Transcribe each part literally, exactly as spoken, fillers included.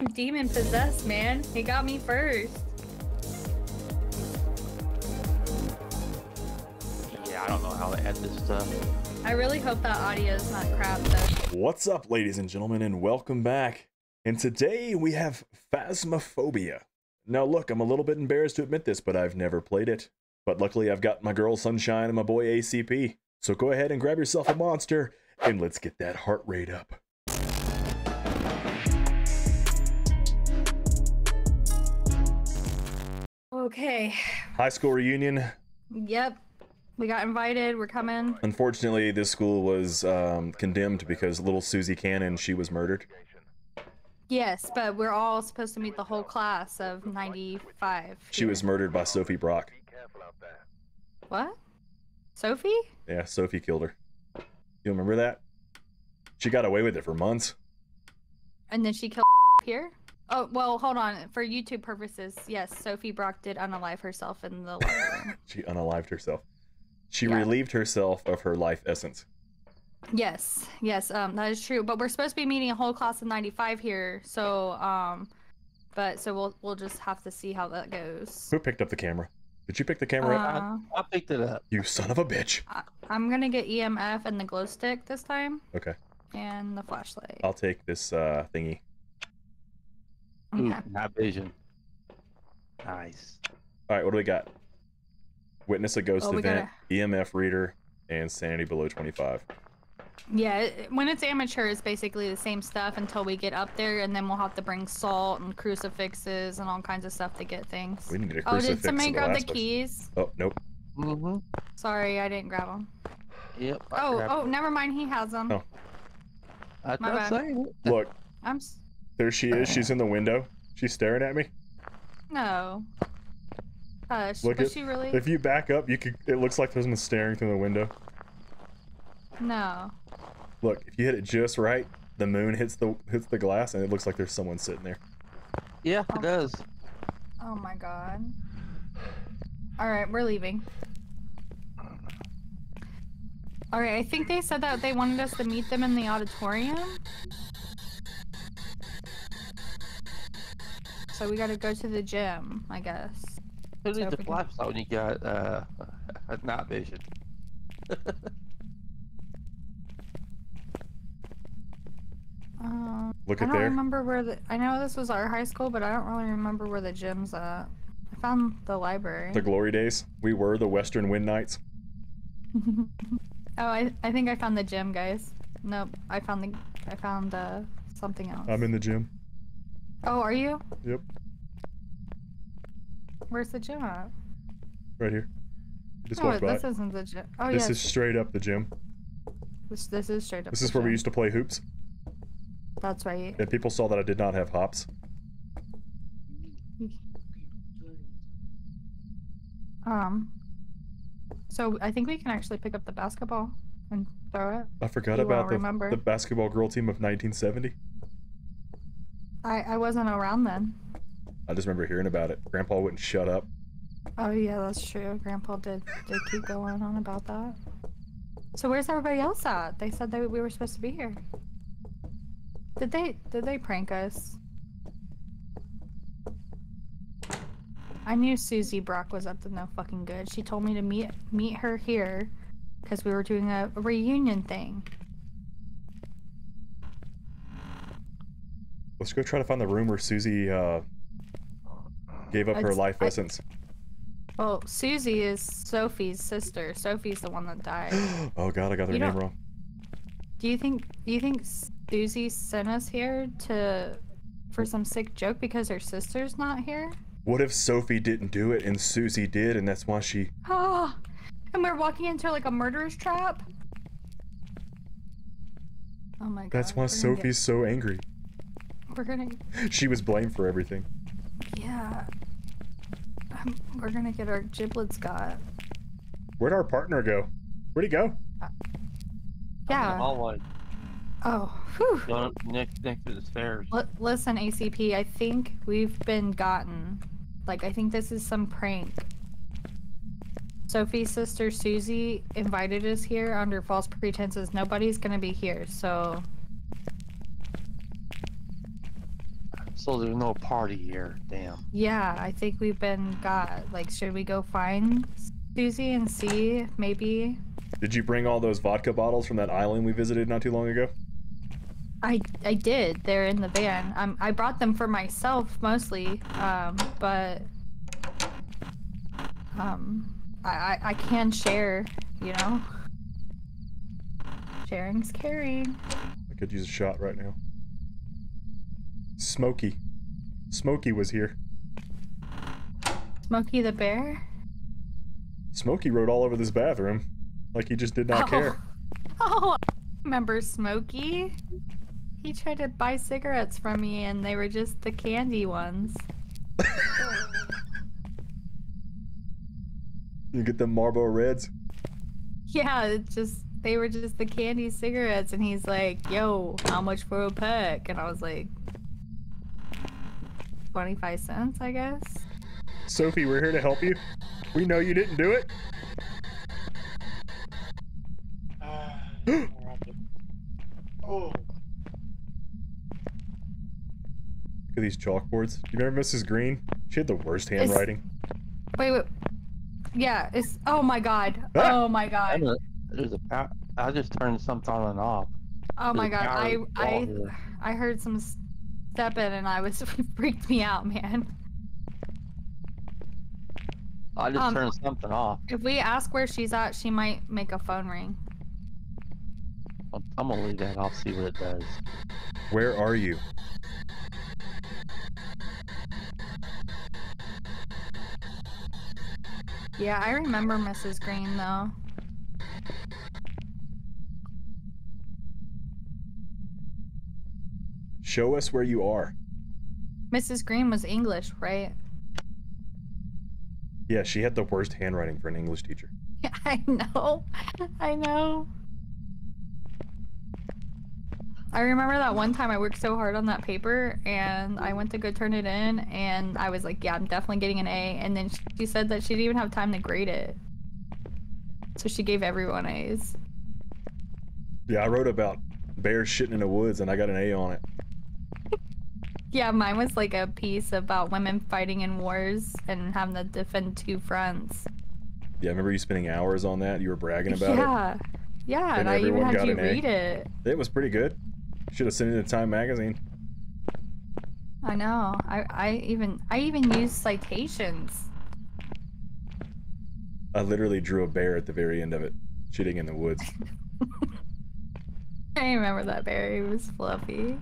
I'm demon possessed, man. He got me first. Yeah, I don't know how to add this stuff. I really hope that audio is not crap though. What's up, ladies and gentlemen, and welcome back. And today we have Phasmophobia. Now look, I'm a little bit embarrassed to admit this, but I've never played it. But luckily I've got my girl Sunshine and my boy A C P. So go ahead and grab yourself a monster and let's get that heart rate up. Okay. High school reunion. Yep. We got invited. We're coming. Unfortunately, this school was um, condemned because little Susie Cannon, she was murdered. Yes, but we're all supposed to meet the whole class of ninety-five. She was murdered by Sophie Brock. What? Sophie? Yeah, Sophie killed her. You remember that? She got away with it for months. And then she killed here? Oh, well, hold on. For YouTube purposes, yes, Sophie Brock did unalive herself in the locker room. She unalived herself. She yeah. relieved herself of her life essence. Yes, yes, um, that is true. But we're supposed to be meeting a whole class of ninety-five here, so, um, but, so we'll, we'll just have to see how that goes. Who picked up the camera? Did you pick the camera uh, up? I, I picked it up. You son of a bitch. I, I'm gonna get E M F and the glow stick this time. Okay. And the flashlight. I'll take this, uh, thingy. Okay. Night vision. Nice. All right, what do we got? Witness a ghost oh, event, gotta... E M F reader, and sanity below twenty-five. Yeah, it, when it's amateur, it's basically the same stuff until we get up there, and then we'll have to bring salt and crucifixes and all kinds of stuff to get things. We need a crucifix. Oh, did somebody grab the, the keys? Oh, nope. Mm-hmm. Sorry, I didn't grab them. Yep. I oh, oh, them. never mind. He has them. Oh. I My bad. Look. I'm. S There she is. She's in the window. She's staring at me. No. Hush. Look was at, she really? If you back up, you could. It looks like there's someone staring through the window. No. Look, if you hit it just right, the moon hits the hits the glass, and it looks like there's someone sitting there. Yeah, oh. it does. Oh my god. All right, we're leaving. All right, I think they said that they wanted us to meet them in the auditorium. So we gotta go to the gym, I guess. Who needs the flashlight when you got uh, a night vision? um, Look at there. I don't remember where the. I know this was our high school, but I don't really remember where the gym's at. I found the library. The glory days. We were the Western Wind Knights. oh, I I think I found the gym, guys. Nope, I found the I found uh, something else. I'm in the gym. Oh, are you? Yep. Where's the gym at? Right here. Just oh, this it. isn't the gym. Oh, This yeah, is straight up the gym. This, this is straight up This the is where gym. we used to play hoops. That's right. And people saw that I did not have hops. Um. So, I think we can actually pick up the basketball and throw it. I forgot you about the, the basketball girl team of nineteen seventy. I, I wasn't around then. I just remember hearing about it. Grandpa wouldn't shut up. Oh yeah, that's true. Grandpa did, did keep going on about that. So where's everybody else at? They said that we were supposed to be here. Did they did they prank us? I knew Susie Brock was up to no fucking good. She told me to meet meet her here because we were doing a, a reunion thing. Let's go try to find the room where Susie uh, gave up I, her life I, essence. Well, Susie is Sophie's sister. Sophie's the one that died. Oh God, I got their name wrong. Do you think? Do you think Susie sent us here to for some sick joke because her sister's not here? What if Sophie didn't do it and Susie did, and that's why she? Oh, and we're walking into like a murderer's trap. Oh my God. That's why Sophie's get... so angry. We're gonna... She was blamed for everything. Yeah. Um, we're gonna get our giblets got. Where'd our partner go? Where'd he go? Uh, yeah. Hallway. Oh, whew. Going next, next to the stairs. L listen, A C P, I think we've been gotten. Like, I think this is some prank. Sophie's sister, Susie, invited us here under false pretenses. Nobody's gonna be here, so... So there's no party here, damn. Yeah, I think we've been got. Like, should we go find Susie and see, maybe? Did you bring all those vodka bottles from that island we visited not too long ago? I, I did. They're in the van. Um, I brought them for myself, mostly, um, but... Um, I, I, I can share, you know? Sharing's caring. I could use a shot right now. Smokey. Smokey was here. Smokey the bear? Smokey rode all over this bathroom. Like he just did not oh. care. Oh, I remember Smokey? He tried to buy cigarettes from me and they were just the candy ones. You get them Marlboro Reds? Yeah, it's just, they were just the candy cigarettes and he's like, yo, how much for a pack? And I was like, twenty-five cents, I guess. Sophie, we're here to help you. We know you didn't do it. Uh, oh. Look at these chalkboards. Do you remember Missus Green? She had the worst handwriting. It's... Wait, wait. Yeah, it's... Oh, my God. Ah! Oh, my God. A, there's a, I just turned something on and off. Oh, my God. I, I, I heard some... Step in and I was freaked me out, man. I just um, turned something off. If we ask where she's at, she might make a phone ring. I'm, I'm gonna leave that off, see what it does. Where are you? Yeah, I remember Missus Green though. Show us where you are. Missus Green was English, right? Yeah, she had the worst handwriting for an English teacher. Yeah, I know. I know. I remember that one time I worked so hard on that paper and I went to go turn it in and I was like, yeah, I'm definitely getting an A. And then she said that she didn't even have time to grade it. So she gave everyone A's. Yeah, I wrote about bears shitting in the woods and I got an A on it. Yeah, mine was like a piece about women fighting in wars and having to defend two fronts. Yeah, I remember you spending hours on that. You were bragging about yeah. it. Yeah, yeah, and I even had you read it. It was pretty good. Should have sent it to Time magazine. I know. I I even I even used citations. I literally drew a bear at the very end of it, shitting in the woods. I remember that bear. He was fluffy.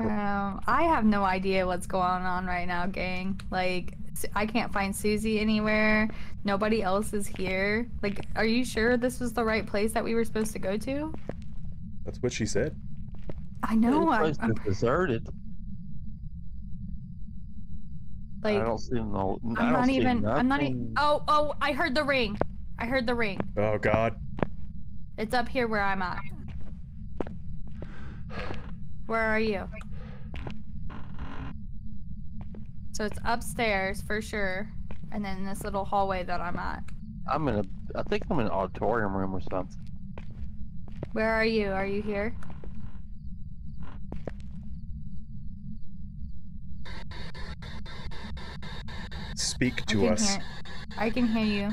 Um, I have no idea what's going on right now, gang. Like, I can't find Susie anywhere. Nobody else is here. Like, are you sure this was the right place that we were supposed to go to? That's what she said. I know. I'm, I'm deserted. Like, I don't see no. I'm I don't not even. Nothing. I'm not even. Oh, oh! I heard the ring. I heard the ring. Oh God. It's up here where I'm at. Where are you? So it's upstairs for sure, and then this little hallway that I'm at. I'm in a, I think I'm in an auditorium room or something. Where are you? Are you here? Speak to us. Hear, I can hear you.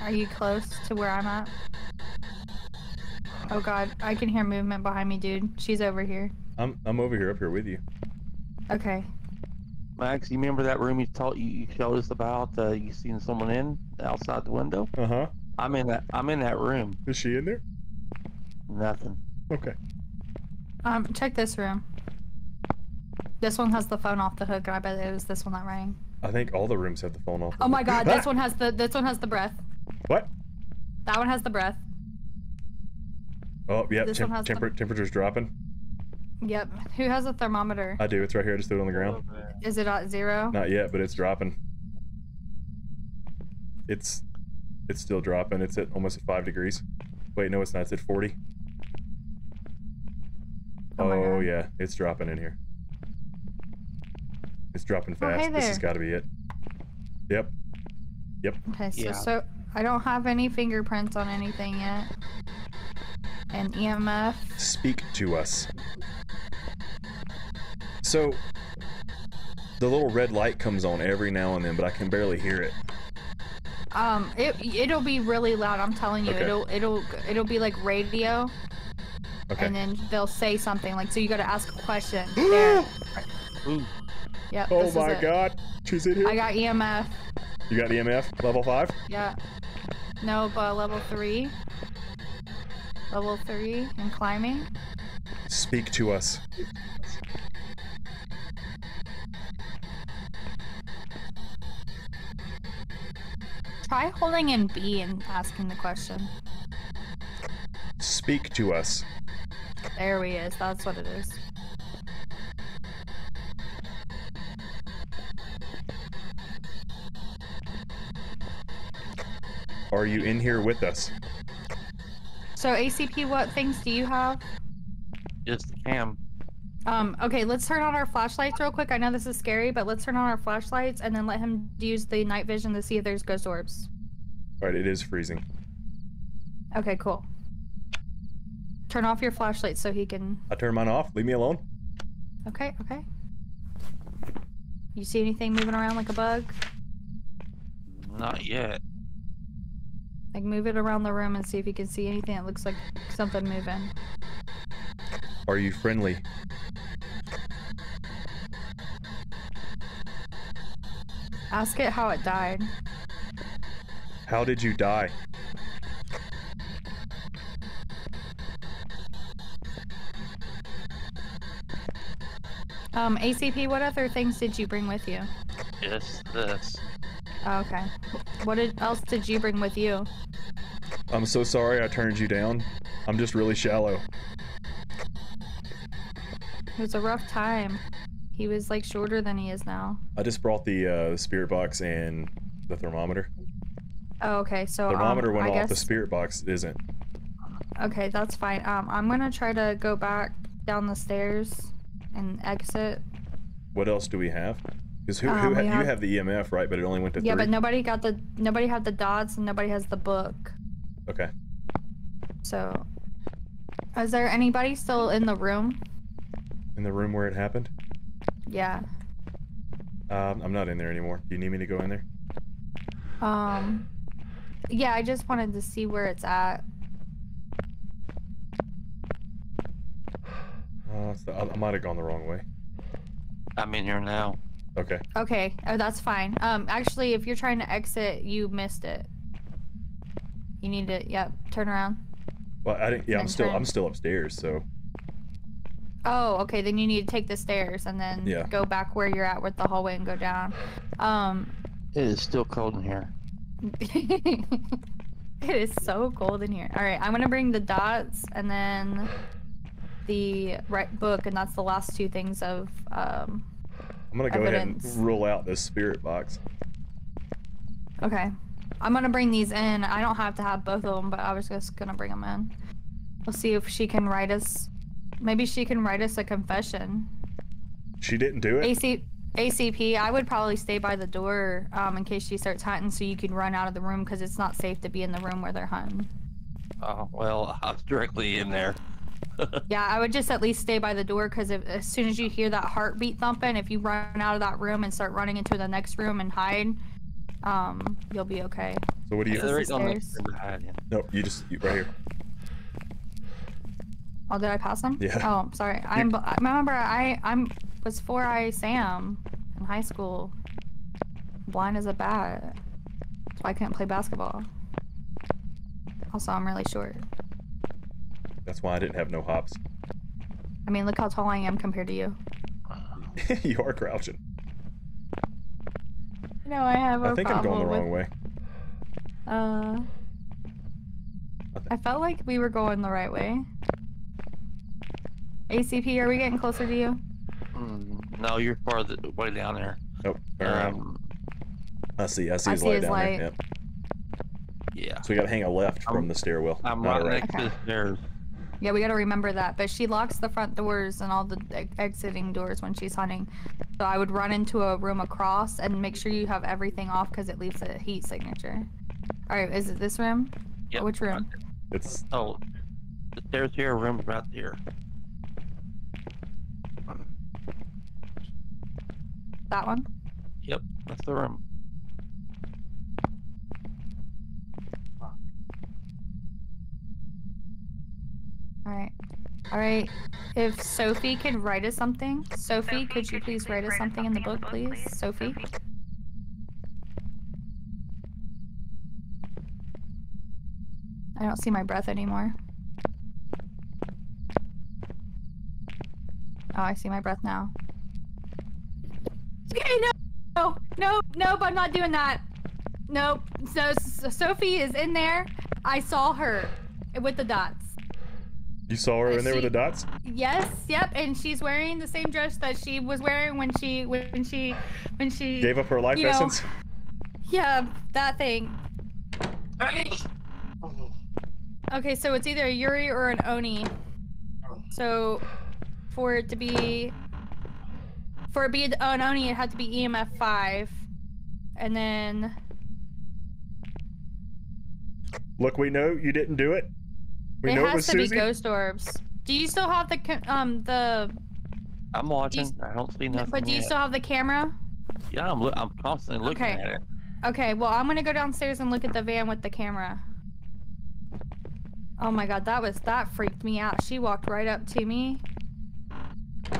Are you close to where I'm at? Oh God, I can hear movement behind me, dude. She's over here. I'm, I'm over here, up here with you. Okay. Max, you remember that room you told you, you showed us about? Uh, you seen someone in outside the window? Uh huh. I'm in that. I'm in that room. Is she in there? Nothing. Okay. Um, check this room. This one has the phone off the hook, and I bet it was this one that rang. I think all the rooms have the phone off. The oh hook. My God, this one has the. This one has the breath. What? That one has the breath. Oh yeah, Tem temper temperature's dropping. Yep. Who has a thermometer? I do. It's right here. I just threw it on the ground. Is it at zero? Not yet, but it's dropping. It's, it's still dropping. It's at almost at five degrees. Wait, no, it's not. It's at forty. Oh, oh yeah, it's dropping in here. It's dropping fast. Oh, hey, this has got to be it. Yep. Yep. Okay. So, yeah. so I don't have any fingerprints on anything yet. an E M F. Speak to us. So, the little red light comes on every now and then, but I can barely hear it. Um, it it'll be really loud. I'm telling you, okay. it'll it'll it'll be like radio. Okay. And then they'll say something like, so you got to ask a question. There. Ooh. Yep, oh my it. God, she's in here. I got E M F. You got E M F? Level five? Yeah. No, but level three. Level three and climbing. Speak to us. Try holding in B and asking the question. Speak to us. There we is. That's what it is. Are you in here with us? So A C P, what things do you have? Just cam. Um, okay, let's turn on our flashlights real quick. I know this is scary, but let's turn on our flashlights and then let him use the night vision to see if there's ghost orbs. Alright, it is freezing. Okay, cool. Turn off your flashlight so he can... I turn mine off. Leave me alone. Okay, okay. You see anything moving around like a bug? Not yet. Like, move it around the room and see if you can see anything that looks like something moving. Are you friendly? Ask it how it died. How did you die? Um, A C P, what other things did you bring with you? Yes, this. Oh, okay. What did, else did you bring with you? I'm so sorry I turned you down. I'm just really shallow. It was a rough time. He was like shorter than he is now. I just brought the uh, spirit box and the thermometer. Oh, okay. So thermometer um, went I off. Guess... The spirit box isn't. Okay, that's fine. Um, I'm gonna try to go back down the stairs and exit. What else do we have? Because who, um, who ha have... you have the E M F, right? But it only went to yeah, three. Yeah, but nobody got the nobody had the dots and nobody has the book. Okay. So, is there anybody still in the room? In the room where it happened? Yeah. Um, I'm not in there anymore. Do you need me to go in there? Um. Yeah, I just wanted to see where it's at. Oh, it's the, I, I might have gone the wrong way. I'm in here now. Okay. Okay. Oh, that's fine. Um, actually, if you're trying to exit, you missed it. You need to, yeah, turn around. Well, I didn't. Yeah, I'm still, turn. I'm still upstairs, so. Oh, okay. Then you need to take the stairs and then yeah. go back where you're at with the hallway and go down. Um. It is still cold in here. It is so cold in here. All right, I'm gonna bring the dots and then the right book, and that's the last two things of um. I'm gonna go evidence. ahead and rule out this spirit box. Okay. I'm gonna bring these in. I don't have to have both of them, but I was just gonna bring them in. We'll see if she can write us. Maybe she can write us a confession. She didn't do it? A C, A C P, I would probably stay by the door um, in case she starts hunting so you can run out of the room because it's not safe to be in the room where they're hunting. Oh, well, I was directly in there. Yeah, I would just at least stay by the door because as soon as you hear that heartbeat thumping, if you run out of that room and start running into the next room and hide, um, you'll be okay. So what do you? There is on the hide, yeah. No, you just you, right here. Oh, did I pass him? Yeah. Oh, sorry. I'm. I remember, I I'm was four eye Sam in high school. Blind as a bat. So I couldn't play basketball. Also, I'm really short. That's why I didn't have no hops. I mean, look how tall I am compared to you. You are crouching. No, I have a I think problem I'm going the wrong with... way. Uh... I, I felt like we were going the right way. A C P, are we getting closer to you? Mm, no, you're far the way down there. Oh, um, I see, I see his I see light his down light. there. Yeah. yeah. So we gotta hang a left I'm, from the stairwell. I'm right next to the stairs. Yeah, we gotta remember that, but she locks the front doors and all the ex exiting doors when she's hunting. So I would run into a room across and make sure you have everything off because it leaves a heat signature. All right, is it this room? Yep. Which room? It's... Oh, the stairs here, room right here. That one? Yep, that's the room. Alright. Alright. If Sophie could write us something. Sophie, Sophie could you please write us something in the book, please? please? Sophie? I don't see my breath anymore. Oh, I see my breath now. Okay, no! No, no, nope, I'm not doing that. Nope. So, so Sophie is in there. I saw her with the dots. You saw her uh, in there she, with the dots? Yes, yep, and she's wearing the same dress that she was wearing when she when she when she gave up her life essence. Know, yeah, that thing. Okay, so it's either a Yuri or an Oni. So for it to be for it to be an Oni, it had to be E M F five. And then look, we know you didn't do it. We it know has it was to Susie. Be ghost orbs. Do you still have the um the? I'm watching. Do you, I don't see nothing. But do you yet. still have the camera? Yeah, I'm. I'm constantly looking okay. at it. Okay. Well, I'm gonna go downstairs and look at the van with the camera. Oh my God, that was that freaked me out. She walked right up to me.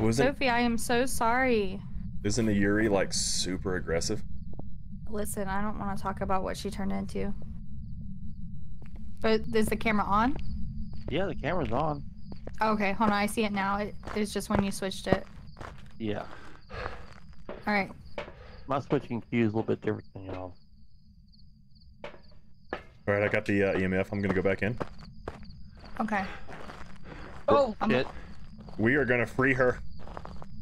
Wasn't Sophie? I am so sorry. Isn't the Yuri like super aggressive? Listen, I don't want to talk about what she turned into. But is the camera on? Yeah, the camera's on. Okay, hold on, I see it now. It, it's just when you switched it. Yeah. Alright. My switching queue is a little bit different than y'all. Alright, I got the uh, E M F. I'm gonna go back in. Okay. Oh, oh shit. I'm... We are gonna free her.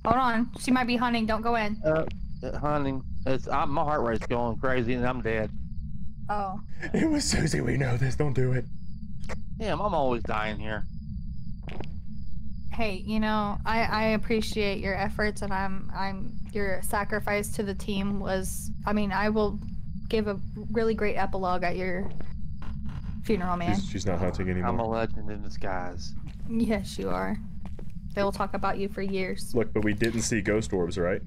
Hold on, she might be hunting. Don't go in. Uh, hunting. It's, I, my heart rate's going crazy and I'm dead. Oh. It was Susie, we know this, don't do it. Damn, I'm always dying here. Hey, you know, I, I appreciate your efforts and I'm I'm your sacrifice to the team was I mean, I will give a really great epilogue at your funeral, man. She's, she's not hunting anymore. I'm a legend in disguise. Yes, you are. They will talk about you for years. Look, but we didn't see ghost orbs, right?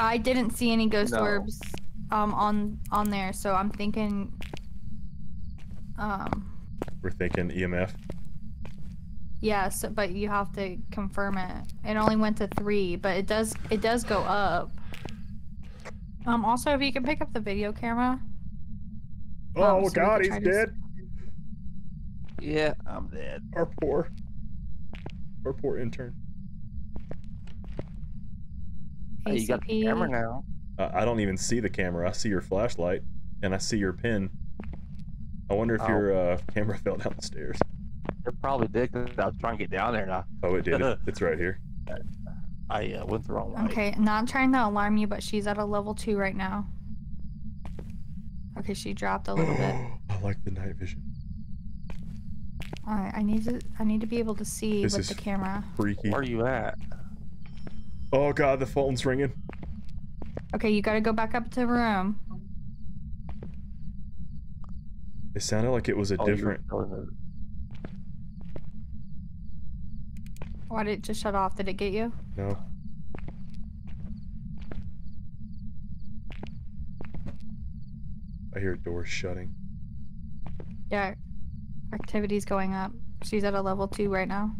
I didn't see any ghost no. orbs. Um, on on there, so I'm thinking. Um. We're thinking E M F. Yes, but you have to confirm it. It only went to three, but it does it does go up. Um. Also, if you can pick up the video camera. Oh um, so God, he's dead. See. Yeah, I'm dead. Our poor, our poor intern. Hey, you got the camera now. Uh, I don't even see the camera. I see your flashlight, and I see your pin. I wonder if oh. your uh, camera fell down the stairs. It probably did, because I was trying to get down there and I... Oh, it did. It's right here. I uh, went the wrong way. Okay, not trying to alarm you, but she's at a level two right now. Okay, she dropped a little bit. I like the night vision. Alright, I need to I need to be able to see this with the camera. Freaky. Where are you at? Oh God, the phone's ringing. Okay, you gotta go back up to the room. It sounded like it was a oh, different... Why did it just shut off? Did it get you? No. I hear doors shutting. Yeah, activity's going up. She's at a level two right now.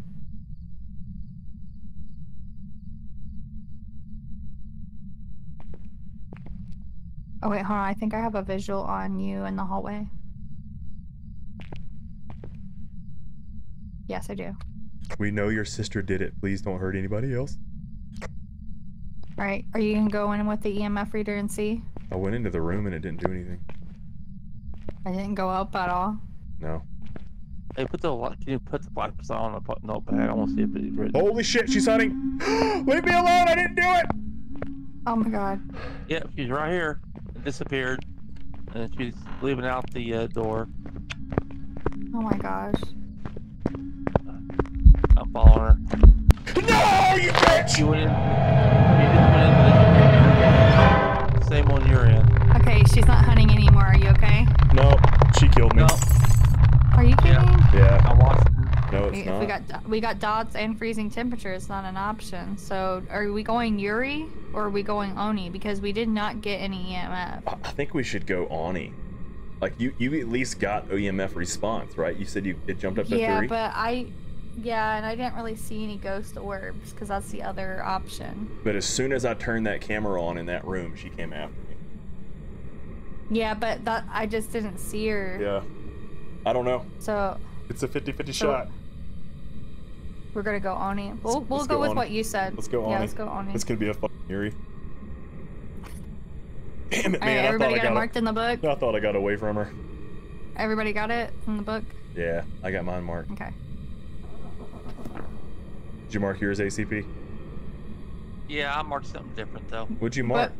Oh wait, hold on, I think I have a visual on you in the hallway. Yes, I do. We know your sister did it. Please don't hurt anybody else. Alright, are you gonna go in with the E M F reader and see? I went into the room and it didn't do anything. I didn't go up at all? No. Hey, put the light, can you put the light on the notepad? I wanna see if it's written. Holy shit, she's hunting! Leave me alone, I didn't do it! Oh my God. Yep, she's right here. Disappeared, and she's leaving out the uh, door. Oh my gosh! I'm following her. No, you bitch! You went in. You just went in. Same one you're in. Okay, she's not hunting anymore. Are you okay? No, she killed me. No. Are you kidding? Yeah. yeah. I watched her. No, it's We got we got dots and freezing temperature. It's not an option. So are we going Yuri or are we going Oni? Because we did not get any E M F. I think we should go Oni. Like you, you at least got E M F response, right? You said you it jumped up to yeah, three. Yeah, but I, yeah, and I didn't really see any ghost orbs because that's the other option. But as soon as I turned that camera on in that room, she came after me. Yeah, but that I just didn't see her. Yeah, I don't know. So it's a fifty fifty so, shot. We're gonna go Oni. We'll, we'll go, go with Oni. What you said. Let's go Oni. Yeah, let's go Oni. It's gonna be a fucking eerie. Damn it, man. All right, everybody I thought got I got it marked a, in the book? I thought I got away from her. Everybody got it in the book? Yeah, I got mine marked. Okay. Did you mark yours, A C P? Yeah, I marked something different, though. What'd you mark? But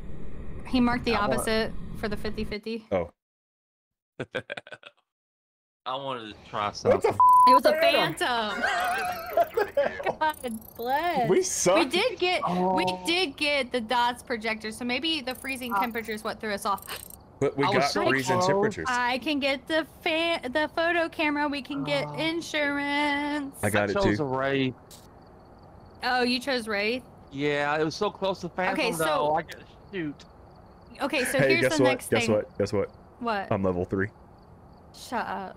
he marked the I opposite marked. for the fifty fifty. Oh. I wanted to try something. It was a phantom. God bless. We suck. We did get, oh. we did get the dots projector, so maybe the freezing uh, temperature is what threw us off. But we I got freezing so temperatures. I can get the fan, the photo camera. We can get uh, insurance. I got I it too. I chose Wraith. Oh, you chose Wraith? Yeah, it was so close to phantom. Okay, so though. I got shoot. Okay, so hey, here's guess the what? next guess thing. Guess what? Guess what? What? I'm level three. Shut up.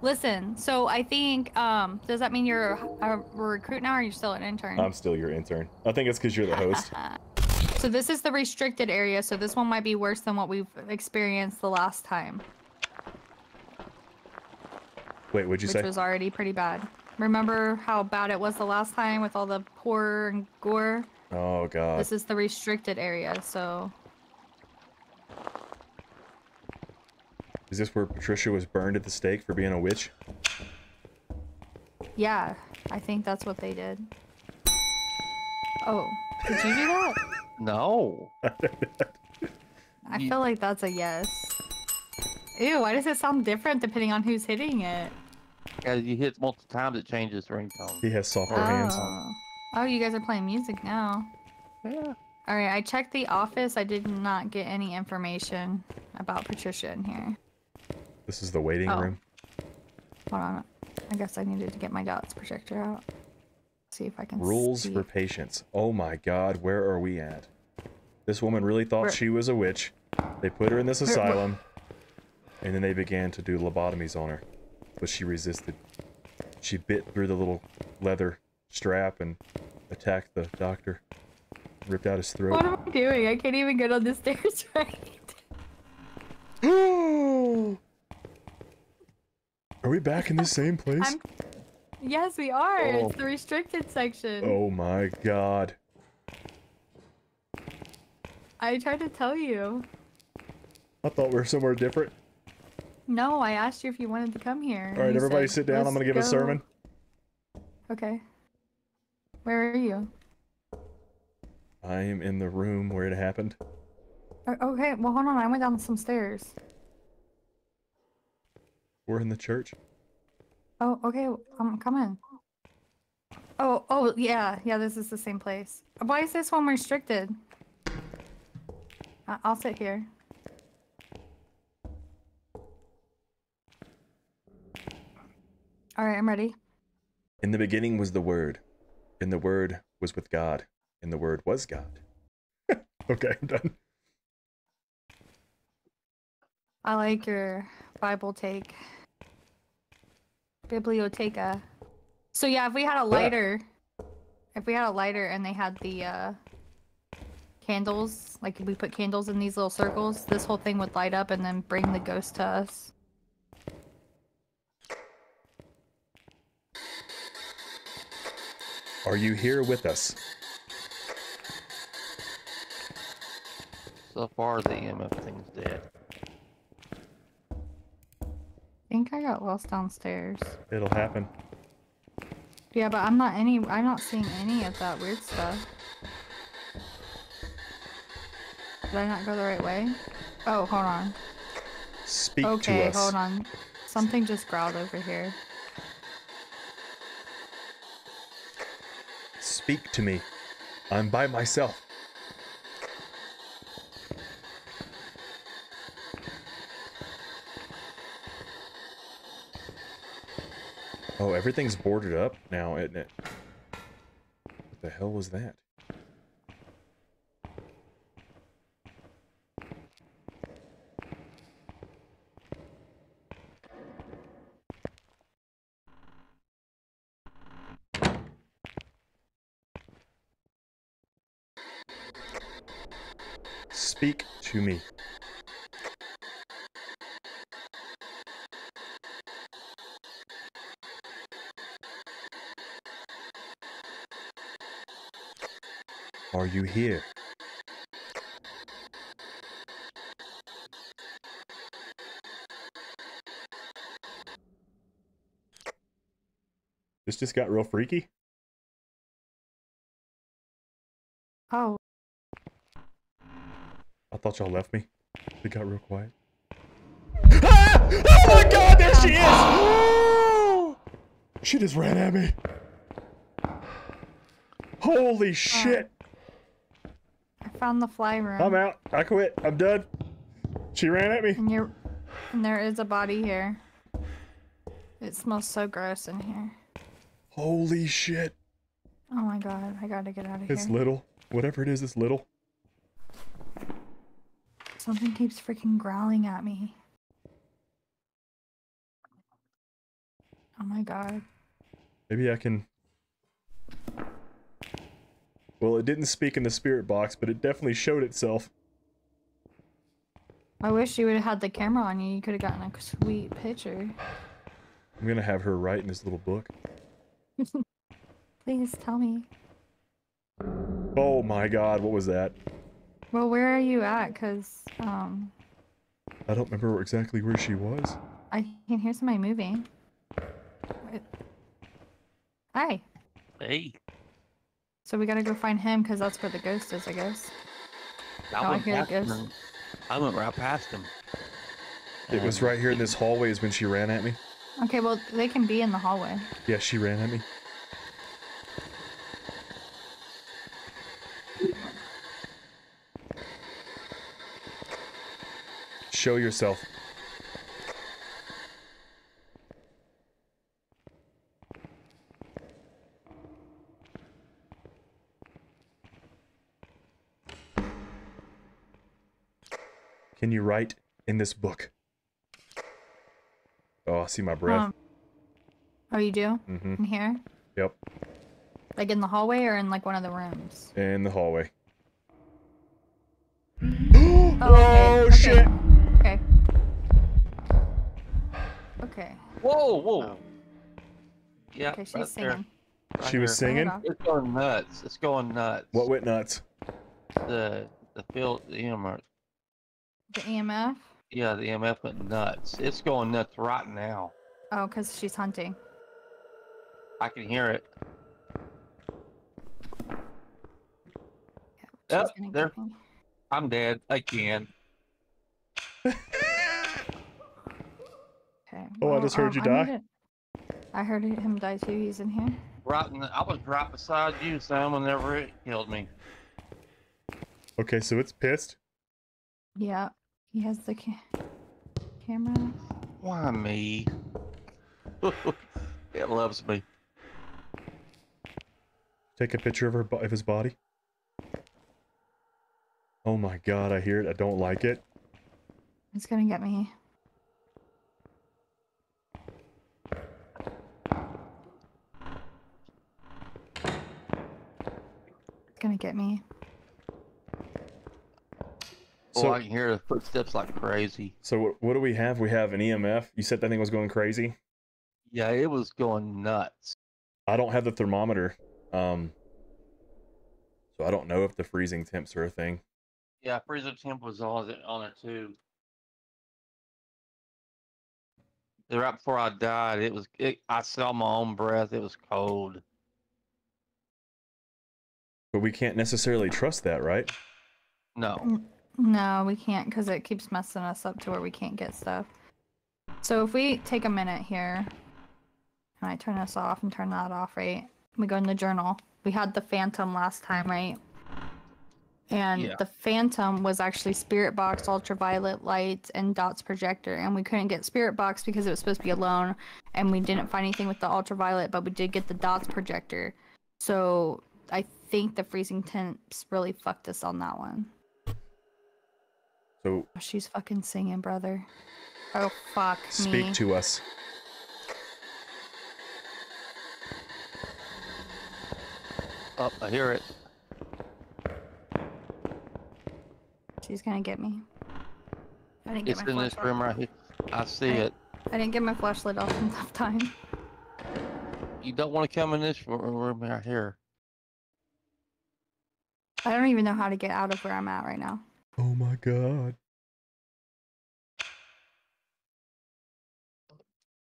Listen, so I think, um, does that mean you're a, a recruit now or you're still an intern? I'm still your intern. I think it's because you're the host. So this is the restricted area, so this one might be worse than what we've experienced the last time. Wait, what'd you Which say? Which was already pretty bad. Remember how bad it was the last time with all the horror and gore? Oh, God. This is the restricted area, so... Is this where Patricia was burned at the stake for being a witch? Yeah, I think that's what they did. Oh, did you do that? No. I feel like that's a yes. Ew, why does it sound different depending on who's hitting it? As you hit multiple times, it changes ringtone. He has softer oh. hands. Oh, you guys are playing music now. Yeah. All right, I checked the office. I did not get any information about Patricia in here. This is the waiting oh. room. Hold on. I guess I needed to get my dots projector out. See if I can Rules see. for patients. Oh my God, where are we at? This woman really thought we're... she was a witch. They put her in this we're... asylum. We're... And then they began to do lobotomies on her. But she resisted. She bit through the little leather strap and attacked the doctor. Ripped out his throat. What am I doing? I can't even get on the stairs right. Are we back in the same place? I'm... Yes, we are. Oh. It's the restricted section. Oh my God. I tried to tell you. I thought we were somewhere different. No, I asked you if you wanted to come here. All right, everybody said, sit down. I'm going to give go. a sermon. Okay. Where are you? I am in the room where it happened. Okay, well, hold on. I went down some stairs. We're in the church. Oh, okay. I'm coming. Oh, oh, yeah. Yeah, this is the same place. Why is this one restricted? I'll sit here. All right, I'm ready. In the beginning was the Word, and the Word was with God. And the Word was God. Okay, I'm done. I like your Bible take. Biblioteca. So yeah, if we had a lighter, yeah. if we had a lighter and they had the uh, candles, like if we put candles in these little circles, this whole thing would light up and then bring the ghost to us. Are you here with us? So far, the E M F thing's dead. I think I got lost downstairs. It'll happen. Yeah, but I'm not any. I'm not seeing any of that weird stuff. Did I not go the right way? Oh, hold on. Speak okay, to us. Okay, hold on. Something just growled over here. Speak to me. I'm by myself. Oh, everything's boarded up now, isn't it? What the hell was that? Speak to me. Are you here? This just got real freaky. Oh. I thought y'all left me. It got real quiet. Ah! Oh my god, there she is! Oh! She just ran at me. Holy shit. I found the fly room. I'm out. I quit. I'm done. She ran at me. And, you're... and there is a body here. It smells so gross in here. Holy shit. Oh my god, I gotta get out of here. It's little. Whatever it is, it's little. Something keeps freaking growling at me. Oh my god. Maybe I can... Well, it didn't speak in the spirit box, but it definitely showed itself. I wish you would have had the camera on you. You could have gotten a sweet picture. I'm gonna have her write in this little book. Please tell me. Oh my god, what was that? Well, where are you at? Cause, um... I don't remember exactly where she was. I can hear somebody moving. It... Hi! Hey! So we gotta go find him, cause that's where the ghost is, I guess. I, oh, I hear the ghost. Him. I went right past him. It um, was right here in this hallway is when she ran at me. Okay, well, they can be in the hallway. Yeah, she ran at me. Show yourself. Can you write in this book? Oh, I see my breath. Um, oh, you do? Mm-hmm. In here? Yep. Like in the hallway or in like one of the rooms? In the hallway. Oh, oh okay. Shit! Okay. Okay. Whoa, whoa. Oh. Yeah, okay, she's right singing. Right she here. Was singing? It's going nuts. It's going nuts. What went nuts? The the field the E M F. The E M F? Yeah, the E M F went nuts. It's going nuts right now. Oh, because she's hunting. I can hear it. Yeah, oh, there. I'm dead again. Okay. Oh, well, I just heard um, you die. I, I heard him die too. He's in here. Right in the, I was right beside you, Sam, whenever it killed me. Okay, so it's pissed. Yeah, he has the ca camera. Why me? It loves me. Take a picture of her of his body. Oh my god, I hear it. I don't like it. It's gonna get me. Gonna get me. So oh, I can hear the footsteps like crazy. So what, what do we have? We have an E M F. You said that thing was going crazy? Yeah, it was going nuts. I don't have the thermometer, um, so I don't know if the freezing temps are a thing. Yeah, freezing temp was on it, on it too. Right before I died, it was. It, I saw my own breath. It was cold. But we can't necessarily trust that, right? No. No, we can't, because it keeps messing us up to where we can't get stuff. So if we take a minute here, and I turn this off and turn that off, right? We go in the journal. We had the phantom last time, right? And yeah. the Phantom was actually Spirit Box, Ultraviolet Lights, and Dot's Projector. And we couldn't get Spirit Box because it was supposed to be alone. And we didn't find anything with the Ultraviolet, but we did get the Dot's Projector. So I think the freezing temps really fucked us on that one. So oh, she's fucking singing, brother. Oh, fuck speak me. Speak to us. Oh, I hear it. She's gonna get me. I didn't get it's my in this light. Room right here. I see I, it. I didn't get my flashlight off in enough time. You don't want to come in this room right here. I don't even know how to get out of where I'm at right now. Oh my god.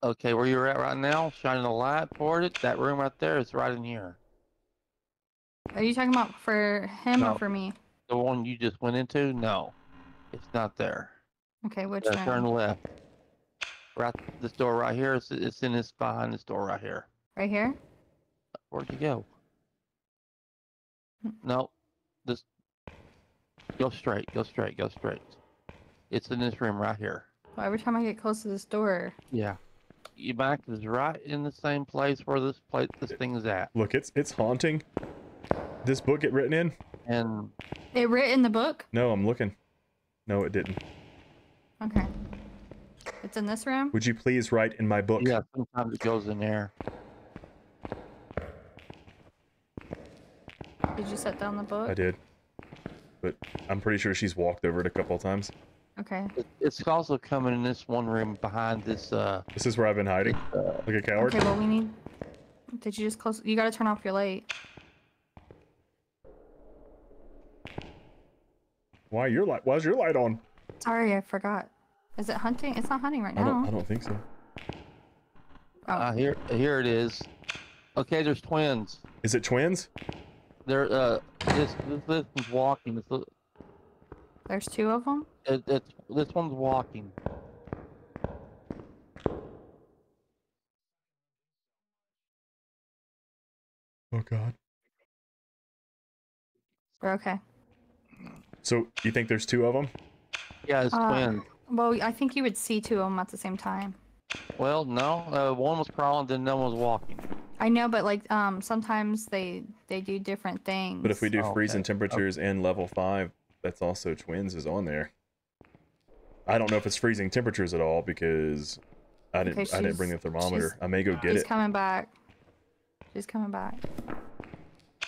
Okay, where you're at right now, shining a light toward it. That room right there is right in here. Are you talking about for him no. or for me? The one you just went into? No. It's not there. Okay, which one? Turn left. Right, this door right here. It's, it's in this, behind this door right here. Right here? Where'd you go? No. This. Go straight, go straight, go straight. It's in this room right here. Well, every time I get close to this door. Yeah. Your back is right in the same place where this place, this thing is at. Look, it's it's haunting. This book get written in? And it written the book? No, I'm looking. No, it didn't. Okay. It's in this room? Would you please write in my book? Yeah, sometimes it goes in there. Did you set down the book? I did. But I'm pretty sure she's walked over it a couple of times. Okay. It's also coming in this one room behind this, uh... This is where I've been hiding. Uh, like a coward. Okay, well, we need... Did you just close... You gotta turn off your light. Why your light? Why's your light on? Sorry, I forgot. Is it hunting? It's not hunting right now. I don't, I don't think so. Oh. Uh, here, here it is. Okay, there's twins. Is it twins? There, uh, this this one's walking. This, there's two of them. It, it's this one's walking. Oh God. We're okay. So, you think there's two of them? Yeah, it's uh, twins. Well, I think you would see two of them at the same time. Well, no. Uh, one was crawling, then one was walking. I know, but like, um, sometimes they they do different things. But if we do oh, freezing okay. temperatures okay. and level five, that's also twins is on there. I don't know if it's freezing temperatures at all because I didn't because I didn't bring the thermometer. I may go get she's it. She's coming back. She's coming back.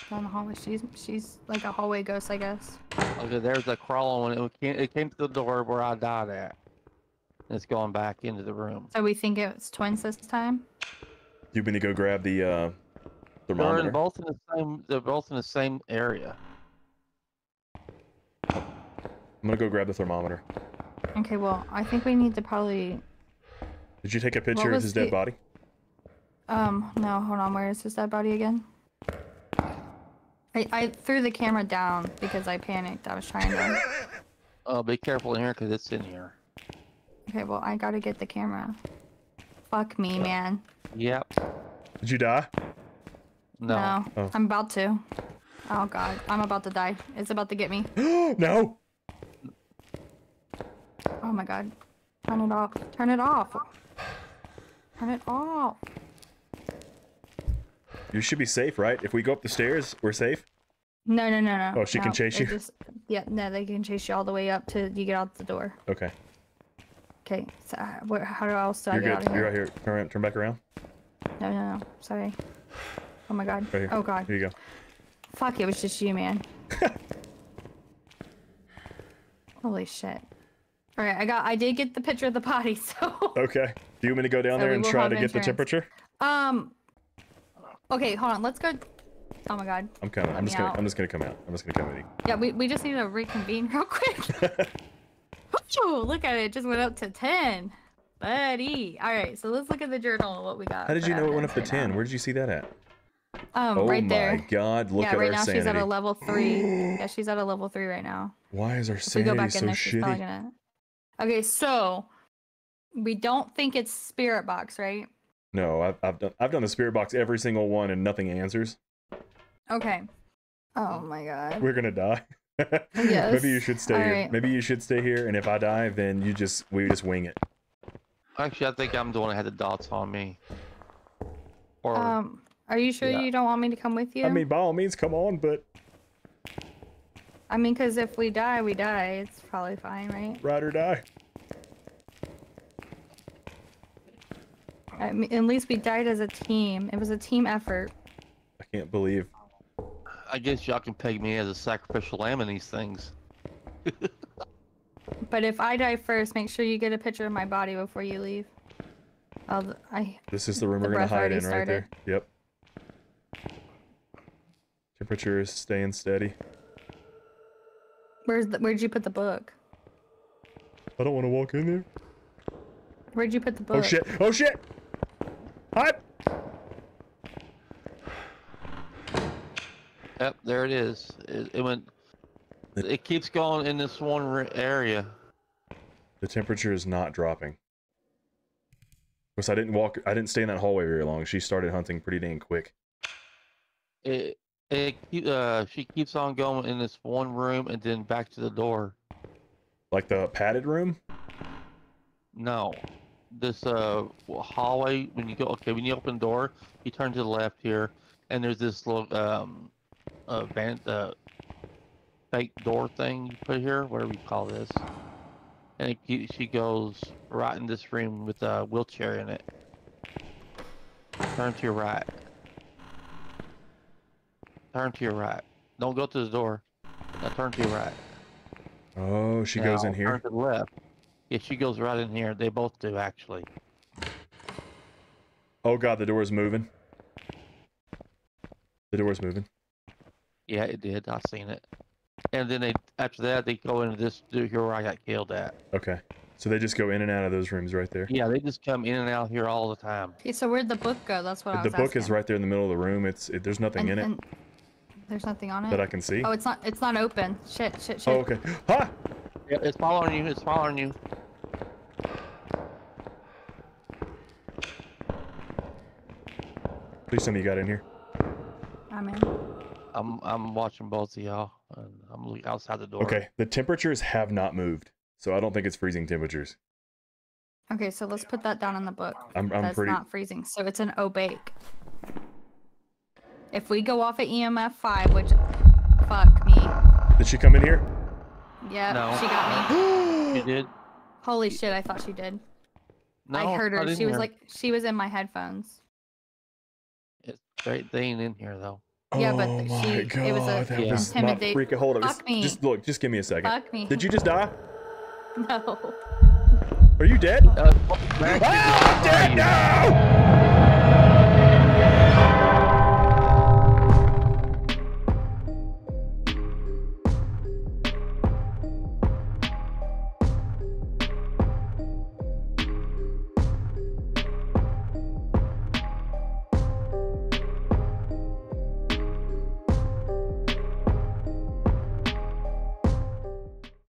Down the hallway. She's she's like a hallway ghost, I guess. Okay, there's a crawling one. It came, it came to the door where I died at. It's going back into the room. So we think it's twins this time. You mean to go grab the uh, thermometer? They're both in the same. They're both in the same area. I'm gonna go grab the thermometer. Okay, well, I think we need to probably. Did you take a picture of his the... dead body? Um, no. Hold on. Where is his dead body again? I, I threw the camera down because I panicked. I was trying to... Oh, be careful in here because it's in here. Okay, well, I gotta get the camera. Fuck me, man. Yep. Did you die? No. No. Oh. I'm about to. Oh, God. I'm about to die. It's about to get me. No! Oh, my God. Turn it off. Turn it off. Turn it off. You should be safe, right? If we go up the stairs, we're safe? No, no, no, no. Oh, she no, can chase you? Just, yeah, no, they can chase you all the way up till you get out the door. Okay. Okay, so uh, how do else do You're I get good. out of here? You're right here. Turn, around, turn back around. No, no, no. Sorry. Oh, my God. Right here. Oh, God. Here you go. Fuck, it was just you, man. Holy shit. All right, I got. I did get the picture of the body, so... Okay. Do you want me to go down so there and try to insurance. get the temperature? Um... Okay, hold on. Let's go. Oh my God. I'm coming. I'm just gonna. Out. I'm just gonna come out. I'm just gonna come in. Yeah, we we just need to reconvene real quick. Oh, look at it. It just went up to ten, buddy. All right, so let's look at the journal and what we got. How did you know it went up to ten? Right Where did you see that at? Um, oh right there. Oh my God! Look yeah, at right our now sanity. She's at a level three. Yeah, she's at a level three right now. Why is our sanity if we go back so in there, shitty? Gonna... Okay, so we don't think it's Spirit Box, right? No, I've, I've done I've done the Spirit Box every single one and nothing answers. Okay. Oh my God. We're gonna die. Yes. Maybe you should stay All here. Right. Maybe you should stay here, and if I die, then you just we just wing it. Actually, I think I'm the one that had the dots on me. Or, um, are you sure yeah. you don't want me to come with you? I mean, by all means, come on, but... I mean, because if we die, we die. It's probably fine, right? Ride or die. I mean, at least we died as a team. It was a team effort. I can't believe... I guess y'all can peg me as a sacrificial lamb in these things. But if I die first, make sure you get a picture of my body before you leave. I'll, I, this is the room the we're gonna hide in started. right there. Yep. Temperature is staying steady. Where's the, where'd you put the book? I don't want to walk in there. Where'd you put the book? Oh shit! Oh shit! Hide! Yep, there it is. It, it went. It keeps going in this one area. The temperature is not dropping. Because I didn't walk. I didn't stay in that hallway very long. She started hunting pretty dang quick. It. It. Uh, she keeps on going in this one room and then back to the door. Like the padded room? No. This uh hallway. When you go, okay, when you open the door, you turn to the left here. And there's this little um, uh, van, uh, fake door thing you put here, whatever you call this. And it, she goes right in this room with a wheelchair in it. Turn to your right. Turn to your right. Don't go to the door. Now turn to your right. Oh, she now goes in here. Turn to the left. Yeah, she goes right in here. They both do actually. Oh God, the door is moving. The door's moving. Yeah, it did. I seen it. And then they after that they go into this dude here where I got killed at. Okay. So they just go in and out of those rooms right there. Yeah, they just come in and out here all the time. Okay, so where'd the book go? That's what I was asking. The book is right there in the middle of the room. It's it, there's nothing in it. There's nothing on it that I can see. Oh, it's not it's not open. Shit, shit, shit. Oh, okay. Ha! Yeah, it's following you. It's following you. Please tell me you got in here. I'm in. I'm I'm watching both of y'all. I'm looking outside the door. Okay, the temperatures have not moved, so I don't think it's freezing temperatures. Okay, so let's put that down in the book. I'm I'm That's pretty. It's not freezing, so it's an opaque. If we go off at E M F five, which fuck me. Did she come in here? Yeah, no. She got me. She did. Holy shit! I thought she did. No, I heard her. She was her. like she was in my headphones. It's right thing in here though. Yeah, but oh my she, God, it was a that yeah. was not freaking hold up. Fuck me. Just look, just give me a second. Fuck me. Did you just die? No. Are you dead? Uh, oh, ah, I'm dead now!